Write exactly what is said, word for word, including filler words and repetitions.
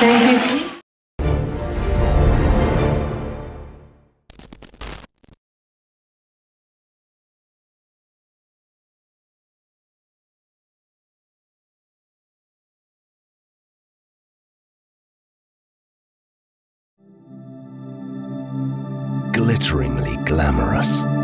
Thank you. Glitteringly glamorous.